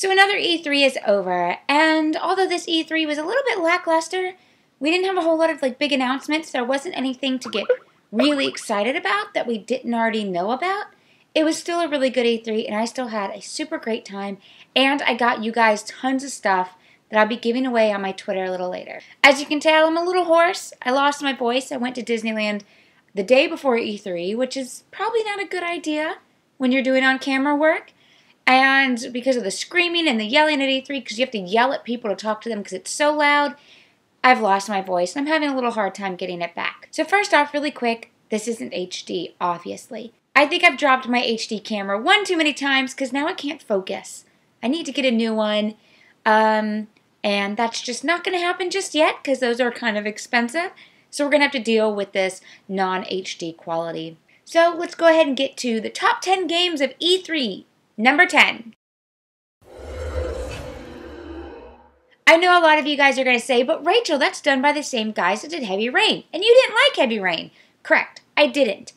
So another E3 is over, and although this E3 was a little bit lackluster, we didn't have a whole lot of big announcements. There wasn't anything to get really excited about that we didn't already know about. It was still a really good E3, and I still had a super great time, and I got you guys tons of stuff that I'll be giving away on my Twitter a little later. As you can tell, I'm a little hoarse. I lost my voice. I went to Disneyland the day before E3, which is probably not a good idea when you're doing on-camera work, and because of the screaming and the yelling at E3, because you have to yell at people to talk to them because it's so loud, I've lost my voice, and I'm having a little hard time getting it back. So first off, really quick, this isn't HD, obviously. I think I've dropped my HD camera one too many times because now I can't focus. I need to get a new one, and that's just not going to happen just yet because those are kind of expensive. So we're going to have to deal with this non-HD quality. So let's go ahead and get to the top 10 games of E3, number 10. I know a lot of you guys are going to say, but Rachel, that's done by the same guys that did Heavy Rain, and you didn't like Heavy Rain. Correct, I didn't.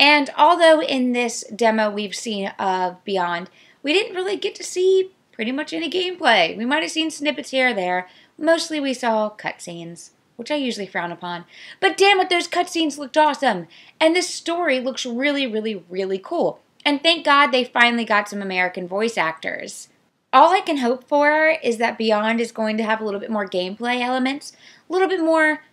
And although in this demo we've seen of Beyond, we didn't really get to see pretty much any gameplay. We might have seen snippets here or there. Mostly we saw cutscenes, which I usually frown upon. But damn it, those cutscenes looked awesome. And this story looks really, really, really cool. And thank God they finally got some American voice actors. All I can hope for is that Beyond is going to have a little bit more gameplay elements, a little bit more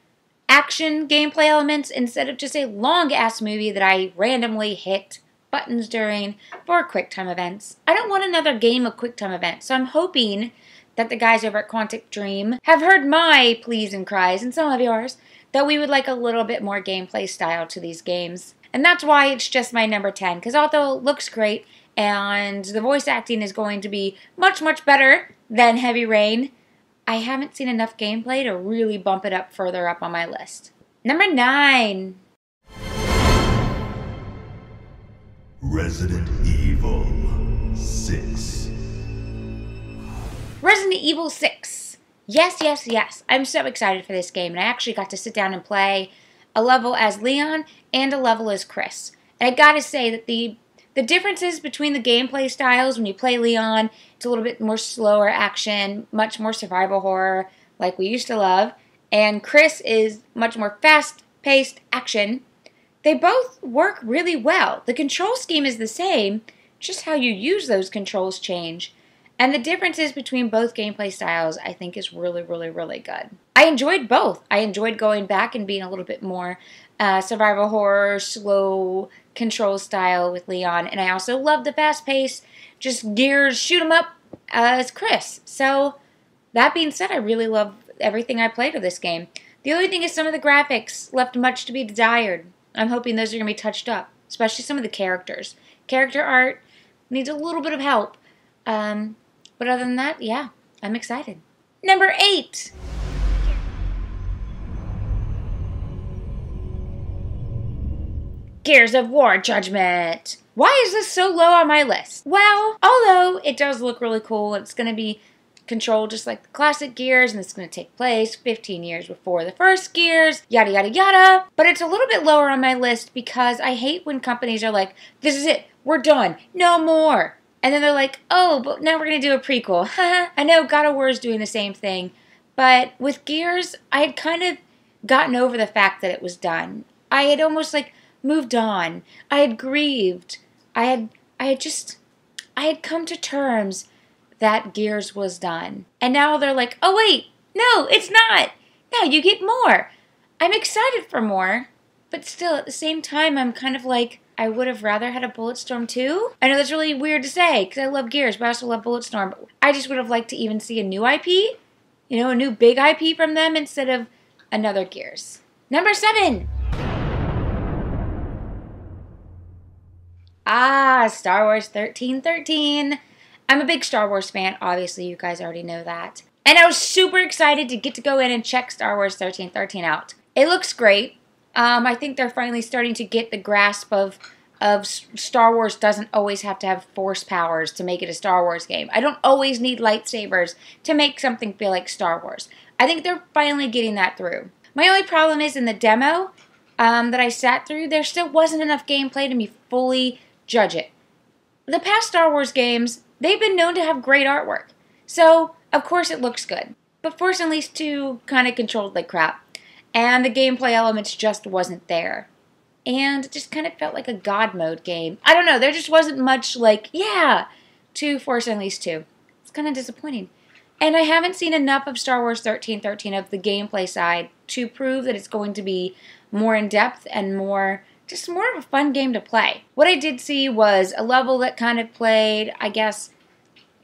action gameplay elements instead of just a long-ass movie that I randomly hit buttons during for QuickTime events. I don't want another game of QuickTime events, so I'm hoping that the guys over at Quantic Dream have heard my pleas and cries, and some of yours, that we would like a little bit more gameplay style to these games. And that's why it's just my number 10, because although it looks great, and the voice acting is going to be much, much better than Heavy Rain, I haven't seen enough gameplay to really bump it up further up on my list. Number 9. Resident Evil 6. Resident Evil 6. Yes, yes, yes. I'm so excited for this game, and I actually got to sit down and play a level as Leon and a level as Chris. And I gotta say that the differences between the gameplay styles, when you play Leon, it's a little bit more slower action, much more survival horror, like we used to love, and Chris is much more fast-paced action. They both work really well. The control scheme is the same, just how you use those controls change. And the differences between both gameplay styles, I think, is really, really, really good. I enjoyed both. I enjoyed going back and being a little bit more survival horror, slow control style with Leon, and I also love the fast pace, just gears, shoot 'em up as Chris. So that being said, I really love everything I played with this game. The only thing is some of the graphics left much to be desired. I'm hoping those are going to be touched up, especially some of the characters. Character art needs a little bit of help, but other than that, yeah, I'm excited. Number 8. Gears of War Judgment. Why is this so low on my list? Well, although it does look really cool, it's going to be controlled just like the classic Gears, and it's going to take place 15 years before the first Gears, yada, yada, yada. But it's a little bit lower on my list because I hate when companies are like, this is it, we're done, no more. And then they're like, oh, but now we're going to do a prequel. I know God of War is doing the same thing, but with Gears, I had kind of gotten over the fact that it was done. I had almost moved on. I had grieved. I had come to terms that Gears was done. And now they're like, oh wait, no, it's not. Now you get more. I'm excited for more, but still at the same time, I'm kind of like, I would have rather had a Bulletstorm 2. I know that's really weird to say because I love Gears, but I also love Bulletstorm. I just would have liked to even see a new IP, you know, a new big IP from them instead of another Gears. Number 7. Star Wars 1313. I'm a big Star Wars fan. Obviously, you guys already know that. And I was super excited to get to go in and check Star Wars 1313 out. It looks great. I think they're finally starting to get the grasp of Star Wars doesn't always have to have force powers to make it a Star Wars game. I don't always need lightsabers to make something feel like Star Wars. I think they're finally getting that through. My only problem is in the demo that I sat through, there still wasn't enough gameplay to me fully judge it. The past Star Wars games, They've been known to have great artwork, so of course it looks good. But Force Unleashed 2 kind of controlled like crap, and the gameplay elements just wasn't there. And it just kind of felt like a God mode game. I don't know, there just wasn't much like, yeah, to Force Unleashed 2. It's kind of disappointing. And I haven't seen enough of Star Wars 1313 of the gameplay side to prove that it's going to be more in-depth and more, just more of a fun game to play. What I did see was a level that kind of played, I guess,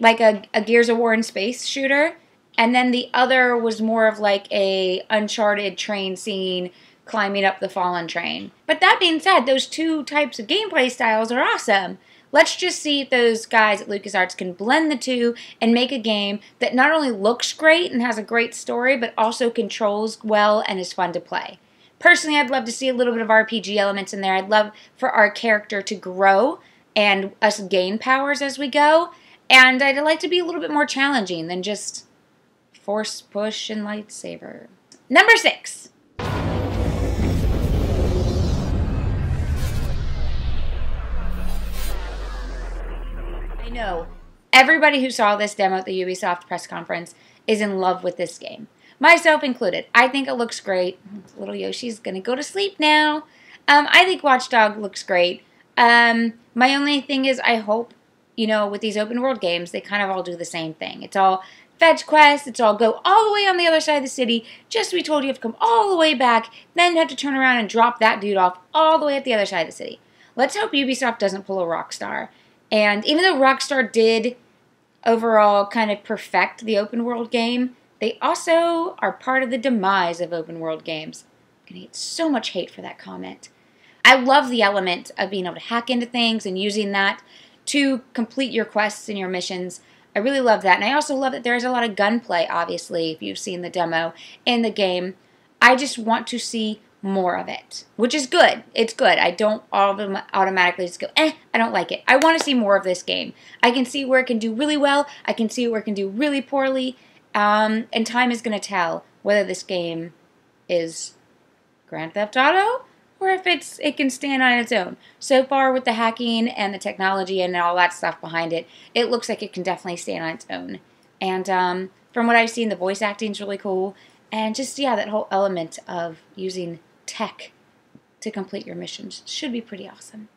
like a Gears of War in space shooter. And then the other was more of like a Uncharted train scene climbing up the fallen train. But that being said, those two types of gameplay styles are awesome. Let's just see if those guys at LucasArts can blend the two and make a game that not only looks great and has a great story, but also controls well and is fun to play. Personally, I'd love to see a little bit of RPG elements in there. I'd love for our character to grow and us gain powers as we go. And I'd like to be a little bit more challenging than just force, push, and lightsaber. Number 6. I know everybody who saw this demo at the Ubisoft press conference is in love with this game. Myself included. I think it looks great. Little Yoshi's gonna go to sleep now. I think Watch Dogs looks great. My only thing is I hope, you know, with these open world games, they kind of all do the same thing. It's all fetch quests, it's all go all the way on the other side of the city, just as we told you, you have to come all the way back, then have to turn around and drop that dude off all the way at the other side of the city. Let's hope Ubisoft doesn't pull a Rockstar. And even though Rockstar did overall kind of perfect the open world game, they also are part of the demise of open world games. I'm gonna get so much hate for that comment. I love the element of being able to hack into things and using that to complete your quests and your missions. I really love that. And I also love that there's a lot of gunplay, obviously, if you've seen the demo in the game. I just want to see more of it, which is good. It's good. I don't automatically just go, I don't like it. I want to see more of this game. I can see where it can do really well. I can see where it can do really poorly. And time is going to tell whether this game is Grand Theft Auto or if it can stand on its own. So far with the hacking and the technology and all that stuff behind it, it looks like it can definitely stand on its own. And from what I've seen, the voice acting is really cool. And just, yeah, that whole element of using tech to complete your missions should be pretty awesome.